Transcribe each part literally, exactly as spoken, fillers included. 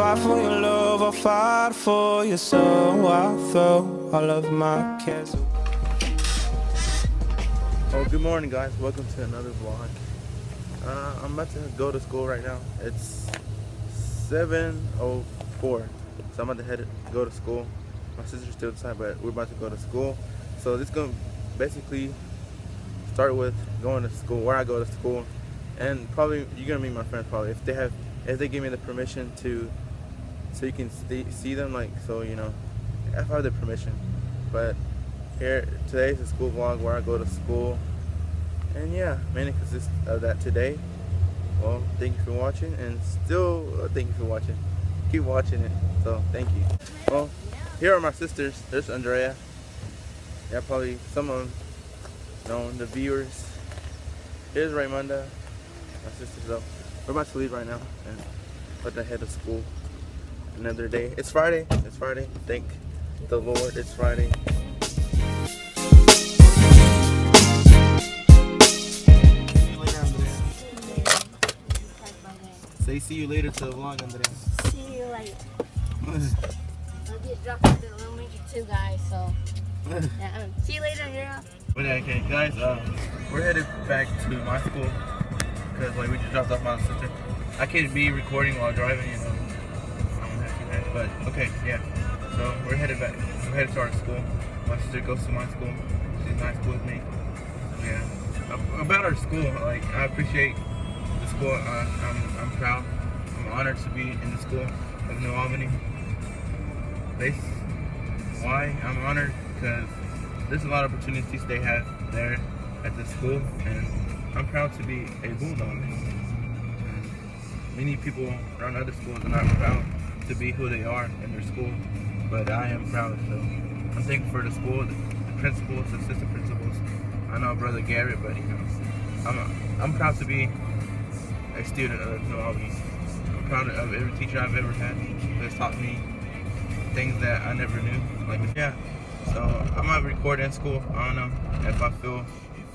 fight for your love, I'll fight for your soul. I'll throw all of my cares away. Oh, good morning, guys. Welcome to another vlog. Uh, I'm about to go to school right now. It's seven oh four, so I'm about to head go to school. My sister's still inside, but we're about to go to school. So this is gonna basically start with going to school, where I go to school, and probably you're gonna meet my friends probably if they have, if they give me the permission to, so you can see them, like, so you know, if I have the permission. But here today's a school vlog where I go to school, and yeah, mainly consists of that today. Well, thank you for watching, and still uh, thank you for watching. Keep watching it, so thank you. Well, here are my sisters. There's Andrea. Yeah, probably some of them known the viewers. Here's Raymunda, my sister. So we're about to leave right now and about to head to school another day. It's Friday. It's Friday. Thank the Lord, it's Friday. Say see you later to the vlog, Andrea. See you later. I'll get dropped at the elementary too, guys. So yeah, see you later, Andrea. Okay, guys, uh, we're headed back to my school because like we just dropped off my sister. I can't be recording while driving, you know. But okay, yeah. So we're headed back. We're headed to our school. My sister goes to my school. She's in high school with me. Yeah. About our school, like I appreciate the school. Uh, I'm I'm proud. I'm honored to be in the school of New Albany. This why I'm honored because there's a lot of opportunities they have there at the school, and I'm proud to be a Bulldog. Many people around other schools are not proud to be who they are in their school, but I am proud. So I'm thankful for the school, the, the principals, the assistant principals. I know Brother Garrett, but you know, I'm a, I'm proud to be a student of New Albany. I'm proud of every teacher I've ever had that's taught me things that I never knew. Like yeah. So I might record in school. I don't know if I feel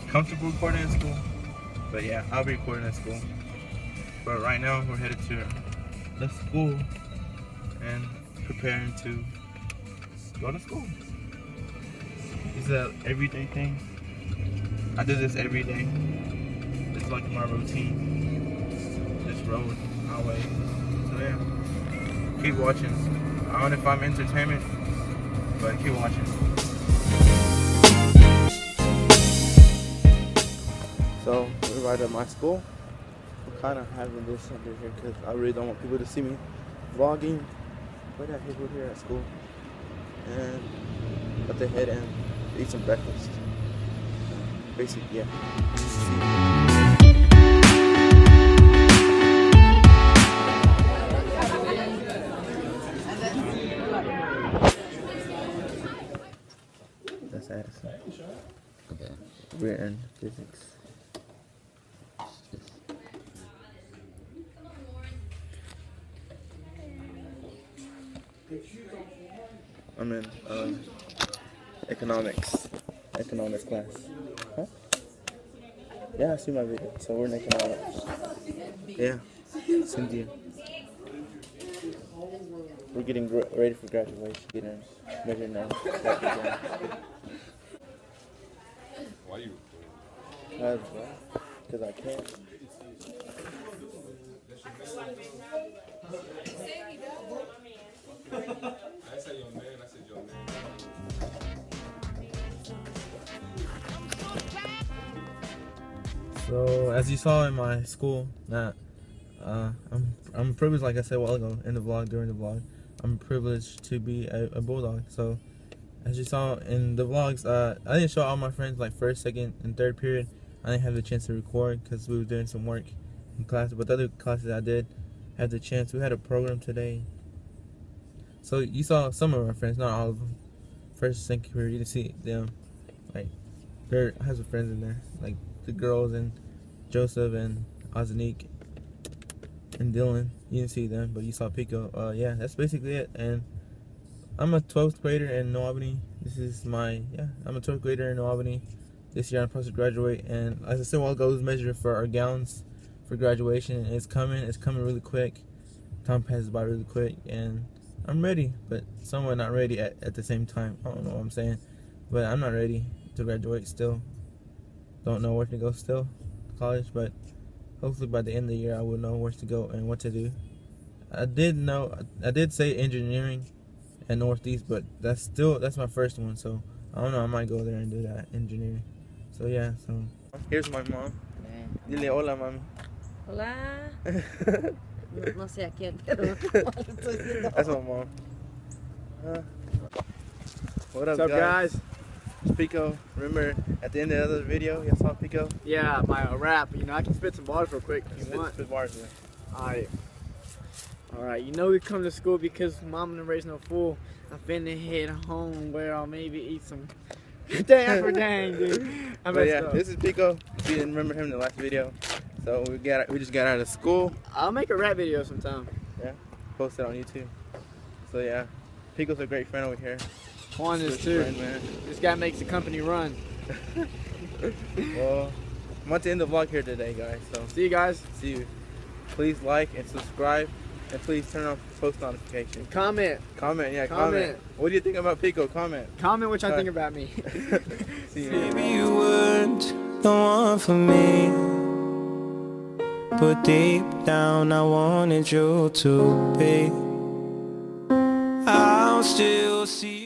comfortable recording in school, but yeah, I'll be recording in school. But right now we're headed to the school and preparing to go to school. It's an everyday thing. I do this every day. It's like my routine. This road, my way. So yeah, keep watching. I don't know if I'm entertainment, but keep watching. So we're right at my school. I'm kind of having this under here because I really don't want people to see me vlogging. But yeah, people here at school, and up the head and eat some breakfast. Basically, yeah. Okay. We're in physics. I'm in uh, economics. Economics class. Huh? Yeah, I see my video. So we're in economics. Yeah. It's India. We're getting ready for graduation. Getting ready now. Why you recording? Because I can't. I said your man, I said your man. So as you saw in my school, that uh, I'm I'm privileged, like I said a while ago in the vlog, during the vlog, I'm privileged to be a, a Bulldog. So as you saw in the vlogs, uh, I didn't show all my friends like first, second, and third period. I didn't have the chance to record because we were doing some work in class. But the other classes I did have the chance. We had a program today. So you saw some of my friends, not all of them. First, second period, you can see them. Like, there has some friends in there. Like the girls and Joseph and Azanique and Dylan. You didn't see them, but you saw Pico. Uh, yeah, that's basically it. And I'm a twelfth grader in New Albany. This is my, yeah, I'm a twelfth grader in New Albany. This year I'm supposed to graduate, and as I said a while ago, it was measured for our gowns for graduation, and it's coming, it's coming really quick. time passes by really quick, and I'm ready, but somewhat not ready at, at the same time. I don't know what I'm saying, but I'm not ready to graduate still. Don't know where to go still, college, but hopefully by the end of the year I will know where to go and what to do. I did know, I did say engineering at Northeast, but that's still, that's my first one, so I don't know, I might go there and do that, engineering. So yeah, so. Here's my mom. Man. Dile hola, mami. Hola. No, no sé a quién, pero estoy diciendo. That's my mom. Uh, what up, What's up guys? guys? It's Pico. Remember, at the end of the other video, y'all saw Pico? Yeah, my rap. You know, I can spit some bars real quick if you spit, want. Spit bars, man. Alright. Alright, you know we come to school because mom didn't raise no fool. I'm finna head home where I'll maybe eat some dang for dang, dude. I but yeah, up. This is Pico. If you didn't remember him in the last video. So we got we just got out of school. I'll make a rap video sometime. Yeah, post it on YouTube. So yeah, Pico's a great friend over here. Juan is too. Friend, man. This guy makes the company run. Well, I'm about to end the vlog here today, guys. So see you guys. See you. Please like and subscribe, and please turn on post notifications. Comment. Comment. Yeah, comment. comment. What do you think about Pico? Comment. Comment what y'all think about me. See you. Maybe you weren't the one for me. But deep down I wanted you to be. I'll still see you.